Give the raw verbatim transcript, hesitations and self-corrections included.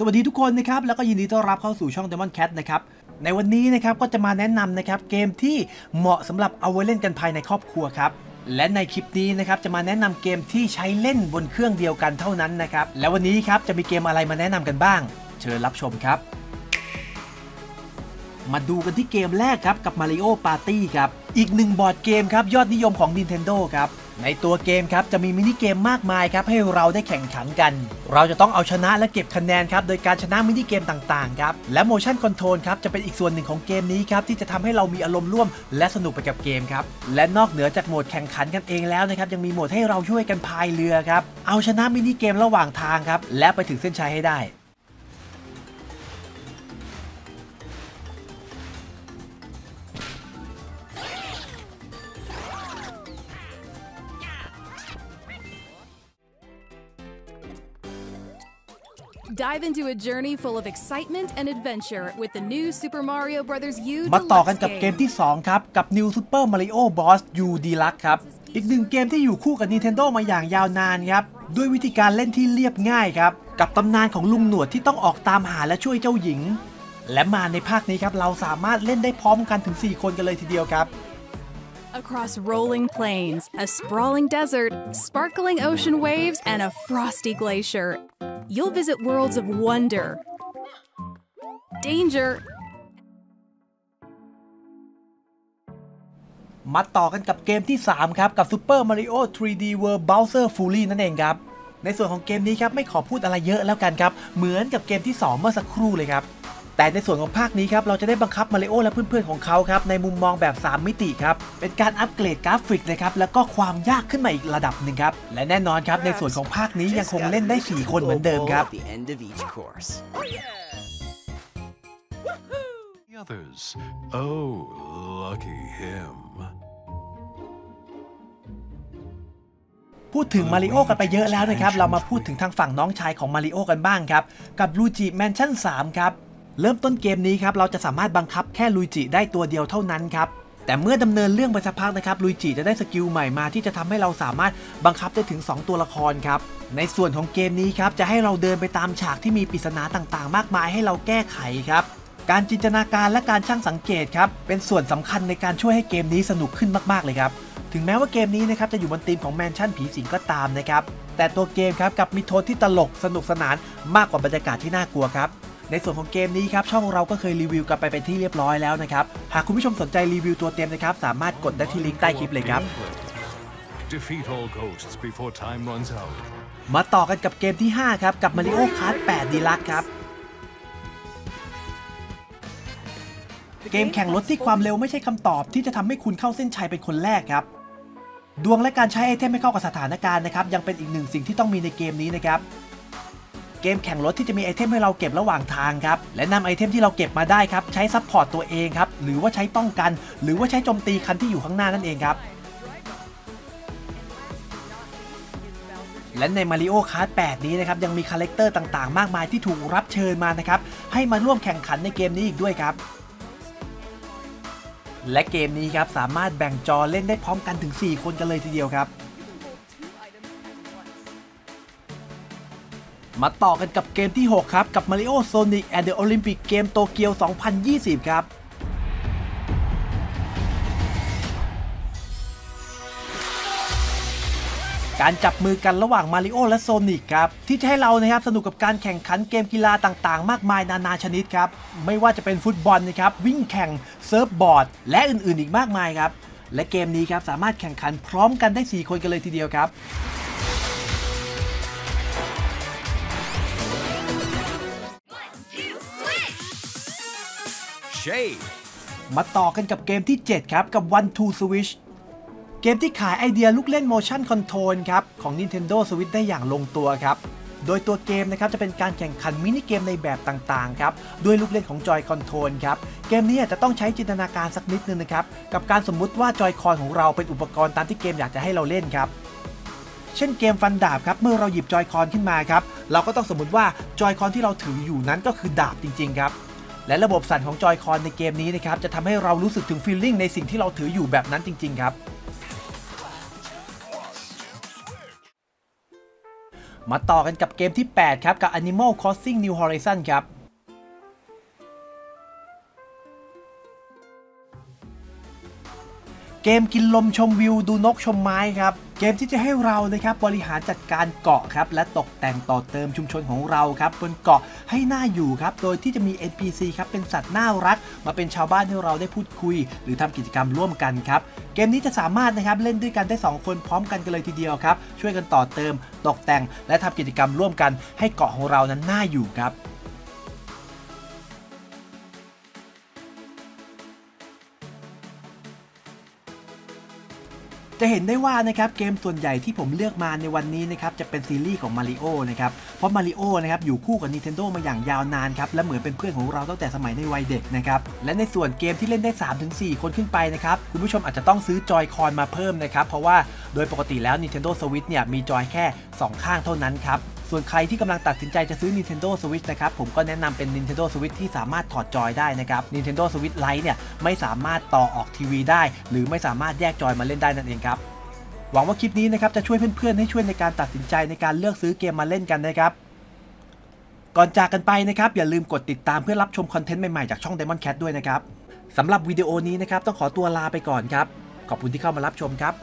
สวัสดีทุกคนนะครับแล้วก็ยินดีต้อนรับเข้าสู่ช่อง DiamondCAT นะครับในวันนี้นะครับก็จะมาแนะนำนะครับเกมที่เหมาะสำหรับเอาไว้เล่นกันภายในครอบครัวครับและในคลิปนี้นะครับจะมาแนะนำเกมที่ใช้เล่นบนเครื่องเดียวกันเท่านั้นนะครับและวันนี้ครับจะมีเกมอะไรมาแนะนำกันบ้างเชิญรับชมครับมาดูกันที่เกมแรกครับกับ Mario Party ครับอีกหนึ่งบอร์ดเกมครับยอดนิยมของ Nintendo ครับในตัวเกมครับจะมีมินิเกมมากมายครับให้เราได้แข่งขันกันเราจะต้องเอาชนะและเก็บคะแนนครับโดยการชนะมินิเกมต่างๆครับและ motion control ครับจะเป็นอีกส่วนหนึ่งของเกมนี้ครับที่จะทำให้เรามีอารมณ์ร่วมและสนุกไปกับเกมครับและนอกเหนือจากโหมดแข่งขันกันเองแล้วนะครับยังมีโหมดให้เราช่วยกันพายเรือครับเอาชนะมินิเกมระหว่างทางครับและไปถึงเส้นชัยให้ได้Dive into a journey full of excitement and adventure with the new Super Mario Bros. U Deluxe มาต่อกันกับเกมที่สองครับกับ New Super Mario Bros. U Deluxe ครับอีกหนึ่งเกมที่อยู่คู่กับ Nintendo มาอย่างยาวนานครับด้วยวิธีการเล่นที่เรียบง่ายครับกับตำนานของลุงหนวดที่ต้องออกตามหาและช่วยเจ้าหญิงและมาในภาคนี้ครับเราสามารถเล่นได้พร้อมกันถึงสี่คนกันเลยทีเดียวครับAcross rolling plains, a sprawling desert, sparkling ocean waves, and a frosty glacier, you'll visit worlds of wonder, danger. มาต่อกันกับเกมที่สามครับกับ Super Mario ทรีดี World Bowser's Fury นั่นเองครับในส่วนของเกมนี้ครับไม่ขอพูดอะไรเยอะแล้วกันครับเหมือนกับเกมที่สองเมื่อสักครู่เลยครับแต่ในส่วนของภาคนี้ครับเราจะได้บังคับมาริโอและเพื่อนๆของเขาครับในมุมมองแบบสามมิติครับเป็นการอัปเกรดกราฟิกนะครับแล้วก็ความยากขึ้นมาอีกระดับหนึ่งครับและแน่นอนครับในส่วนของภาคนี้ยังคงเล่นได้สี่คนเหมือนเดิมครับพูดถึงมาริโอกันไปเยอะแล้วนะครับเรามาพูดถึงทางฝั่งน้องชายของมาริโอกันบ้างครับกับ Luigi's Mansion สามครับเริ่มต้นเกมนี้ครับเราจะสามารถบังคับแค่ลุยจิได้ตัวเดียวเท่านั้นครับแต่เมื่อดำเนินเรื่องไปสักพักนะครับลุยจิจะได้สกิลใหม่มาที่จะทำให้เราสามารถบังคับได้ถึงสองตัวละครครับในส่วนของเกมนี้ครับจะให้เราเดินไปตามฉากที่มีปริศนาต่างๆมากมายให้เราแก้ไขครับการจินตนาการและการช่างสังเกตครับเป็นส่วนสำคัญในการช่วยให้เกมนี้สนุกขึ้นมากๆเลยครับถึงแม้ว่าเกมนี้นะครับจะอยู่บนธีมของแมนชั่นผีสิงก็ตามนะครับแต่ตัวเกมครับกับมีโทนที่ตลกสนุกสนานมากกว่าบรรยากาศที่น่ากลัวครับในส่วนของเกมนี้ครับช่องเราก็เคยรีวิวกันไปเป็นที่เรียบร้อยแล้วนะครับหากคุณผู้ชมสนใจรีวิวตัวเต็มนะครับสามารถกดได้ที่ลิงก์ใต้คลิปเลยครับมาต่อกันกับเกมที่ห้าครับกับ Mario Kart แปด Deluxe ครับเกมแข่งรถที่ความเร็วไม่ใช่คำตอบที่จะทำให้คุณเข้าเส้นชัยเป็นคนแรกครับดวงและการใช้ไอเทมให้เข้ากับสถานการณ์นะครับยังเป็นอีกหนึ่งสิ่งที่ต้องมีในเกมนี้นะครับเกมแข่งรถที่จะมีไอเทมให้เราเก็บระหว่างทางครับและนำไอเทมที่เราเก็บมาได้ครับใช้ซัพพอร์ตตัวเองครับหรือว่าใช้ป้องกันหรือว่าใช้โจมตีคันที่อยู่ข้างหน้านั่นเองครับและใน Mario Kart แปด นี้นะครับยังมีคาแรคเตอร์ต่างๆมากมายที่ถูกรับเชิญมานะครับให้มาร่วมแข่งขันในเกมนี้อีกด้วยครับและเกมนี้ครับสามารถแบ่งจอเล่นได้พร้อมกันถึงสี่คนกันเลยทีเดียวครับมาต่อกันกับเกมที่หกครับกับ Mario Sonic and the Olympic Game Tokyo สองพันยี่สิบครับการจับมือกันระหว่าง Mario และ Sonic ครับที่จะให้เรานะครับสนุกกับการแข่งขันเกมกีฬาต่างๆมากมายนานาชนิดครับไม่ว่าจะเป็นฟุตบอลนะครับวิ่งแข่งเซิร์ฟบอร์ดและอื่นๆอีกมากมายครับและเกมนี้ครับสามารถแข่งขันพร้อมกันได้สี่คนกันเลยทีเดียวครับมาต่อกันกับเกมที่เจ็ดครับกับ One Two Switch เกมที่ขายไอเดียลูกเล่น motion control ครับของ Nintendo Switch ได้อย่างลงตัวครับโดยตัวเกมนะครับจะเป็นการแข่งขันมินิเกมในแบบต่างๆครับด้วยลูกเล่นของ Joy-Con ครับเกมนี้จะต้องใช้จินตนาการสักนิดนึงนะครับกับการสมมุติว่า Joy-Con ของเราเป็นอุปกรณ์ตามที่เกมอยากจะให้เราเล่นครับเช่นเกมฟันดาบครับเมื่อเราหยิบ Joy-Con ขึ้นมาครับเราก็ต้องสมมติว่า Joy-Con ที่เราถืออยู่นั้นก็คือดาบจริงๆครับและระบบสั่นของจอยคอนในเกมนี้นะครับจะทำให้เรารู้สึกถึงฟีลลิ่งในสิ่งที่เราถืออยู่แบบนั้นจริงๆครับ มาต่อกันกับเกมที่แปดครับกับ Animal Crossing New Horizon ครับเกมกินลมชมวิวดูนกชมไม้ครับเกมที่จะให้เรานะครับบริหารจัดการเกาะครับและตกแต่งต่อเติมชุมชนของเราครับบนเกาะให้น่าอยู่ครับโดยที่จะมี เอ็น พี ซี ครับเป็นสัตว์น่ารักมาเป็นชาวบ้านที่เราได้พูดคุยหรือทำกิจกรรมร่วมกันครับเกมนี้จะสามารถนะครับเล่นด้วยกันได้สองคนพร้อมกันกันเลยทีเดียวครับช่วยกันต่อเติมตกแต่งและทำกิจกรรมร่วมกันให้เกาะของเรานั้นน่าอยู่ครับจะเห็นได้ว่านะครับเกมส่วนใหญ่ที่ผมเลือกมาในวันนี้นะครับจะเป็นซีรีส์ของ Mario นะครับเพราะ Mario นะครับอยู่คู่กับ Nintendo มาอย่างยาวนานครับและเหมือนเป็นเพื่อนของเราตั้งแต่สมัยในวัยเด็กนะครับและในส่วนเกมที่เล่นได้ สามถึงสี่ คนขึ้นไปนะครับคุณผู้ชมอาจจะต้องซื้อ Joy-Con มาเพิ่มนะครับเพราะว่าโดยปกติแล้ว Nintendo Switch เนี่ยมี Joy แค่สองข้างเท่านั้นครับส่วนใครที่กำลังตัดสินใจจะซื้อ Nintendo Switch นะครับผมก็แนะนำเป็น Nintendo Switch ที่สามารถถอดจอยได้นะครับ Nintendo Switch Lite เนี่ยไม่สามารถต่อออกทีวีได้หรือไม่สามารถแยกจอยมาเล่นได้นั่นเองครับหวังว่าคลิปนี้นะครับจะช่วยเพื่อนๆให้ช่วยในการตัดสินใจในการเลือกซื้อเกมมาเล่นกันนะครับก่อนจากกันไปนะครับอย่าลืมกดติดตามเพื่อรับชมคอนเทนต์ใหม่ๆจากช่อง DiamondCAT ด้วยนะครับสำหรับวิดีโอนี้นะครับต้องขอตัวลาไปก่อนครับขอบคุณที่เข้ามารับชมครับ